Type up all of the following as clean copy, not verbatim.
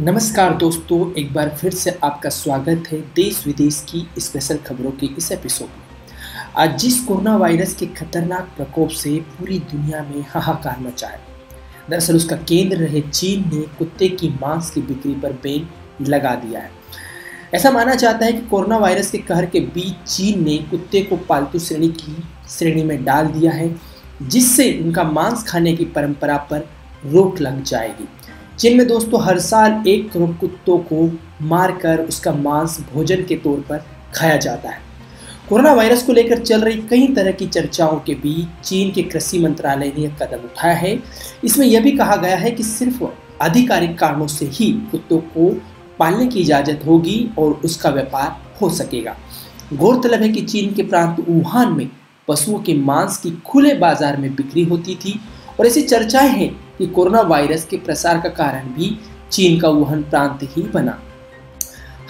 नमस्कार दोस्तों, एक बार फिर से आपका स्वागत है देश विदेश की स्पेशल खबरों के इस एपिसोड में। आज जिस कोरोना वायरस के खतरनाक प्रकोप से पूरी दुनिया में हाहाकार मचा है, दरअसल उसका केंद्र रहे चीन ने कुत्ते की मांस की बिक्री पर बैन लगा दिया है। ऐसा माना जाता है कि कोरोना वायरस के कहर के बीच चीन ने कुत्ते को पालतू श्रेणी में डाल दिया है, जिससे उनका मांस खाने की परंपरा पर रोक लग जाएगी। चीन में दोस्तों हर साल 1 करोड़ कुत्तों को मारकर उसका मांस भोजन के तौर पर खाया जाता है। कोरोना वायरस को लेकर चल रही कई तरह की चर्चाओं के बीच चीन के कृषि मंत्रालय ने यह कदम उठाया है। इसमें यह भी कहा गया है कि सिर्फ आधिकारिक कारणों से ही कुत्तों को पालने की इजाज़त होगी और उसका व्यापार हो सकेगा। गौरतलब है कि चीन के प्रांत वुहान में पशुओं के मांस की खुले बाजार में बिक्री होती थी और ऐसी चर्चाएँ हैं कि कोरोना वायरस के प्रसार का कारण भी चीन का वुहान प्रांत ही बना।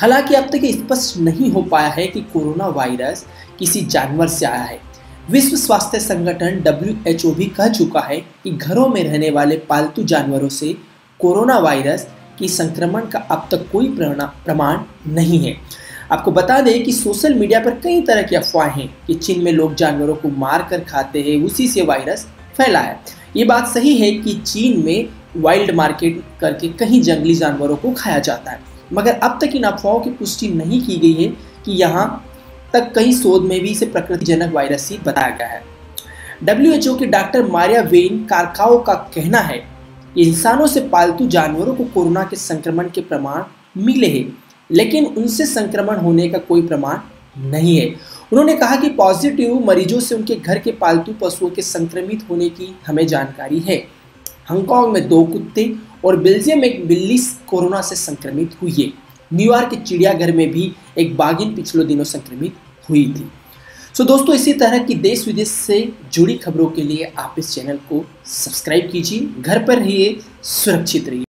हालांकि अब तक स्पष्ट नहीं हो पाया है कि कोरोना वायरस किसी जानवर से आया है। विश्व स्वास्थ्य संगठन WHO भी कह चुका है कि घरों में रहने वाले पालतू जानवरों से कोरोना वायरस के संक्रमण का अब तक कोई प्रमाण नहीं है। आपको बता दें कि सोशल मीडिया पर कई तरह की अफवाहें हैं कि चीन में लोग जानवरों को मार कर खाते हैं, उसी से वायरस फैला है। ये बात सही है कि चीन में वाइल्ड मार्केट करके कहीं जंगली जानवरों को खाया जाता है, मगर अब तक इन अफवाहों की पुष्टि नहीं की गई है कि यहाँ तक कई शोध में भी इसे प्रकृतिजनक वायरस ही बताया गया है। WHO के डॉक्टर मारिया वेन कारकाओ का कहना है कि इंसानों से पालतू जानवरों को कोरोना के संक्रमण के प्रमाण मिले हैं, लेकिन उनसे संक्रमण होने का कोई प्रमाण नहीं है। उन्होंने कहा कि पॉजिटिव मरीजों से उनके घर के पालतू पशुओं के संक्रमित होने की हमें जानकारी है। हांगकॉन्ग में 2 कुत्ते और बेल्जियम में एक बिल्ली कोरोना से संक्रमित हुई है। न्यूयॉर्क के चिड़ियाघर में भी एक बाघिन पिछले दिनों संक्रमित हुई थी। सो दोस्तों, इसी तरह की देश विदेश से जुड़ी खबरों के लिए आप इस चैनल को सब्सक्राइब कीजिए। घर पर रहिए, सुरक्षित रहिए।